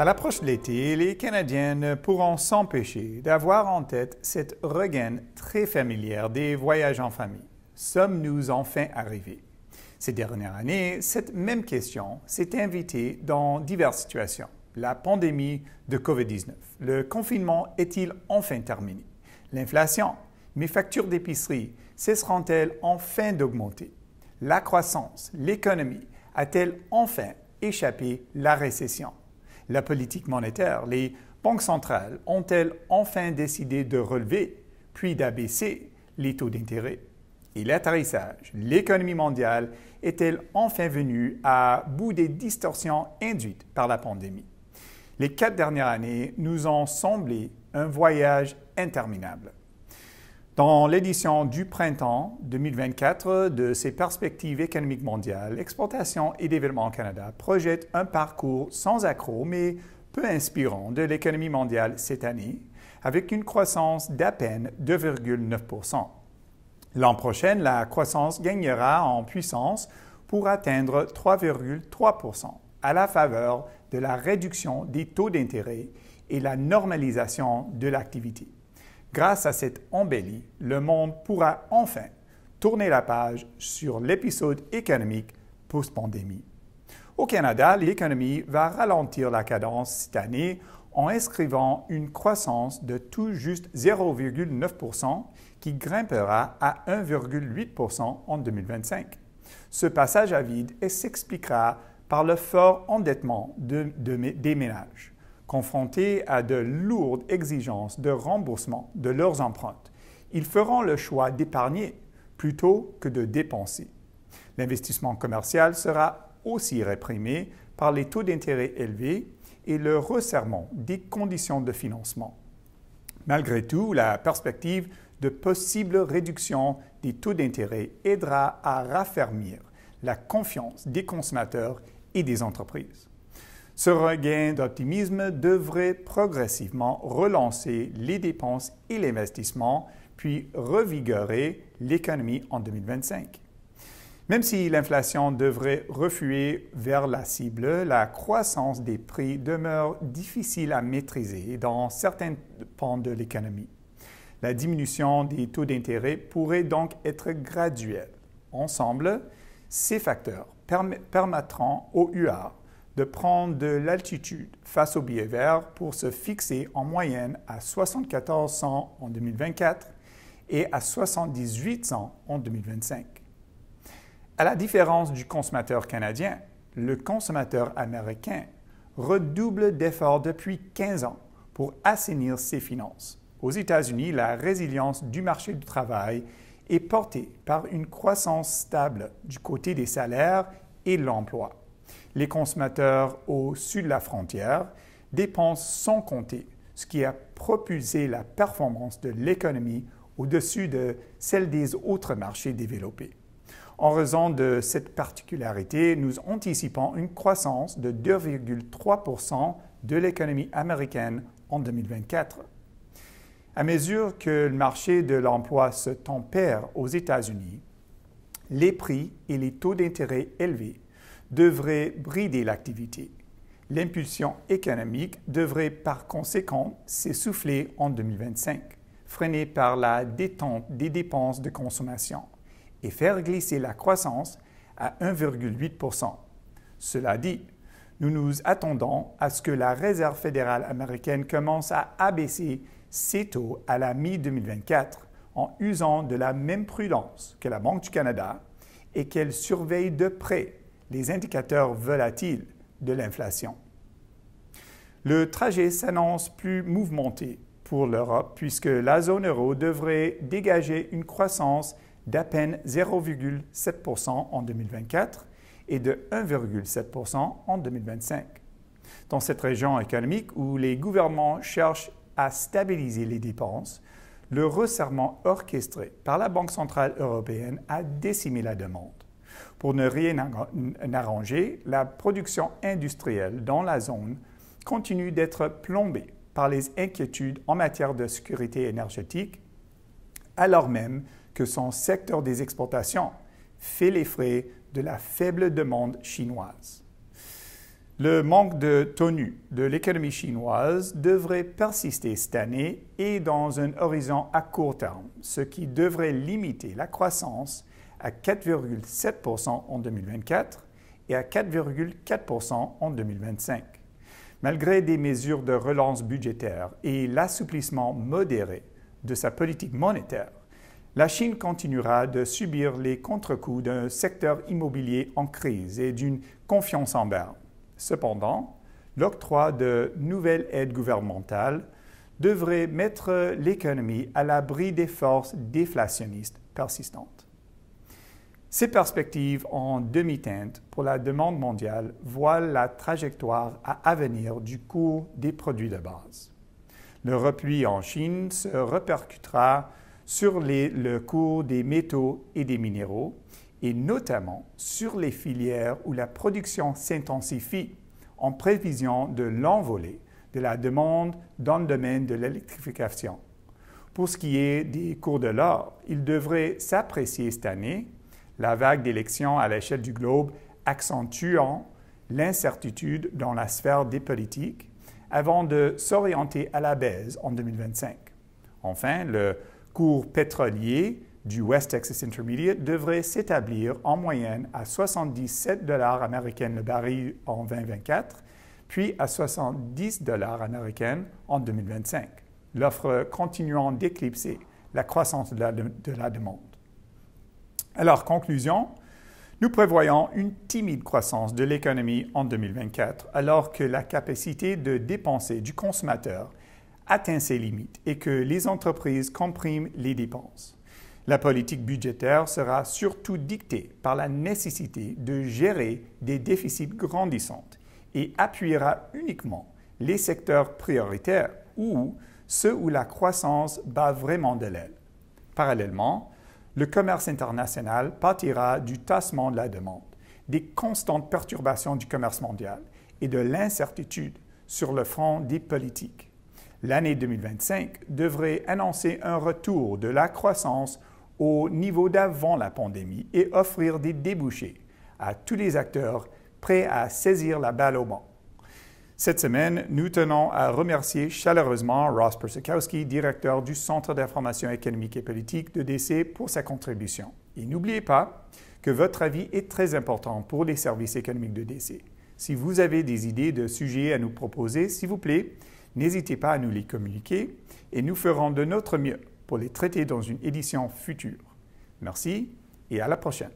À l'approche de l'été, les Canadiens ne pourront s'empêcher d'avoir en tête cette rengaine très familière des voyages en famille. Sommes-nous enfin arrivés? Ces dernières années, cette même question s'est invitée dans diverses situations. La pandémie de COVID-19. Le confinement est-il enfin terminé? L'inflation? Mes factures d'épicerie cesseront-elles enfin d'augmenter? La croissance? L'économie? A-t-elle enfin échappé la récession? La politique monétaire? Les banques centrales ont-elles enfin décidé de relever, puis d'abaisser les taux d'intérêt? Et l'atterrissage? L'économie mondiale est-elle enfin venue à bout des distorsions induites par la pandémie? Les 4 dernières années nous ont semblé un voyage interminable. Dans l'édition du printemps 2024 de ces perspectives économiques mondiales, Exportation et développement Canada projette un parcours sans accroc mais peu inspirant de l'économie mondiale cette année, avec une croissance d'à peine 2,9 %. L'an prochain, la croissance gagnera en puissance pour atteindre 3,3 %, à la faveur de la réduction des taux d'intérêt et la normalisation de l'activité. Grâce à cette embellie, le monde pourra enfin tourner la page sur l'épisode économique post-pandémie. Au Canada, l'économie va ralentir la cadence cette année en inscrivant une croissance de tout juste 0,9 % qui grimpera à 1,8 % en 2025. Ce passage à vide s'expliquera par le fort endettement des ménages, confrontés à de lourdes exigences de remboursement de leurs empreintes. Ils feront le choix d'épargner plutôt que de dépenser. L'investissement commercial sera aussi réprimé par les taux d'intérêt élevés et le resserrement des conditions de financement. Malgré tout, la perspective de possible réduction des taux d'intérêt aidera à raffermir la confiance des consommateurs et des entreprises. Ce regain d'optimisme devrait progressivement relancer les dépenses et l'investissement, puis revigorer l'économie en 2025. Même si l'inflation devrait refluer vers la cible, la croissance des prix demeure difficile à maîtriser dans certains pans de l'économie. La diminution des taux d'intérêt pourrait donc être graduelle. Ensemble, ces facteurs permettront au UR de prendre de l'altitude face au billet vert pour se fixer en moyenne à 74 cents en 2024 et à 78 cents en 2025. À la différence du consommateur canadien, le consommateur américain redouble d'efforts depuis 15 ans pour assainir ses finances. Aux États-Unis, la résilience du marché du travail est portée par une croissance stable du côté des salaires et de l'emploi. Les consommateurs au sud de la frontière dépensent sans compter, ce qui a propulsé la performance de l'économie au-dessus de celle des autres marchés développés. En raison de cette particularité, nous anticipons une croissance de 2,3 % de l'économie américaine en 2024. À mesure que le marché de l'emploi se tempère aux États-Unis, les prix et les taux d'intérêt élevés devraient brider l'activité. L'impulsion économique devrait par conséquent s'essouffler en 2025, freinée par la détente des dépenses de consommation, et faire glisser la croissance à 1,8 %. Cela dit, nous nous attendons à ce que la Réserve fédérale américaine commence à abaisser ses taux à la mi-2024 en usant de la même prudence que la Banque du Canada et qu'elle surveille de près les indicateurs volatiles de l'inflation. Le trajet s'annonce plus mouvementé pour l'Europe puisque la zone euro devrait dégager une croissance d'à peine 0,7 % en 2024 et de 1,7 % en 2025. Dans cette région économique où les gouvernements cherchent à stabiliser les dépenses, le resserrement orchestré par la Banque centrale européenne a décimé la demande. Pour ne rien arranger, la production industrielle dans la zone continue d'être plombée par les inquiétudes en matière de sécurité énergétique, alors même que son secteur des exportations fait les frais de la faible demande chinoise. Le manque de tonus de l'économie chinoise devrait persister cette année et dans un horizon à court terme, ce qui devrait limiter la croissance à 4,7% en 2024 et à 4,4% en 2025. Malgré des mesures de relance budgétaire et l'assouplissement modéré de sa politique monétaire, la Chine continuera de subir les contre-coups d'un secteur immobilier en crise et d'une confiance en berne. Cependant, l'octroi de nouvelles aides gouvernementales devrait mettre l'économie à l'abri des forces déflationnistes persistantes. Ces perspectives en demi-teinte pour la demande mondiale voient la trajectoire à venir du cours des produits de base. Le repli en Chine se répercutera sur le cours des métaux et des minéraux, et notamment sur les filières où la production s'intensifie en prévision de l'envolée de la demande dans le domaine de l'électrification. Pour ce qui est des cours de l'or, il devrait s'apprécier cette année, la vague d'élections à l'échelle du globe accentuant l'incertitude dans la sphère des politiques, avant de s'orienter à la baisse en 2025. Enfin, le cours pétrolier du West Texas Intermediate devrait s'établir en moyenne à 77 $ américains le baril en 2024, puis à 70 $ américains en 2025, l'offre continuant d'éclipser la croissance de la demande. Alors, conclusion, nous prévoyons une timide croissance de l'économie en 2024, alors que la capacité de dépenser du consommateur atteint ses limites et que les entreprises compriment les dépenses. La politique budgétaire sera surtout dictée par la nécessité de gérer des déficits grandissants et appuiera uniquement les secteurs prioritaires ou ceux où la croissance bat vraiment de l'aile. Parallèlement, le commerce international partira du tassement de la demande, des constantes perturbations du commerce mondial et de l'incertitude sur le front des politiques. L'année 2025 devrait annoncer un retour de la croissance au niveau d'avant la pandémie et offrir des débouchés à tous les acteurs prêts à saisir la balle au bond. Cette semaine, nous tenons à remercier chaleureusement Ross Persikowski, directeur du Centre d'information économique et politique de DC, pour sa contribution. Et n'oubliez pas que votre avis est très important pour les services économiques de DC. Si vous avez des idées de sujets à nous proposer, s'il vous plaît, n'hésitez pas à nous les communiquer et nous ferons de notre mieux pour les traiter dans une édition future. Merci et à la prochaine.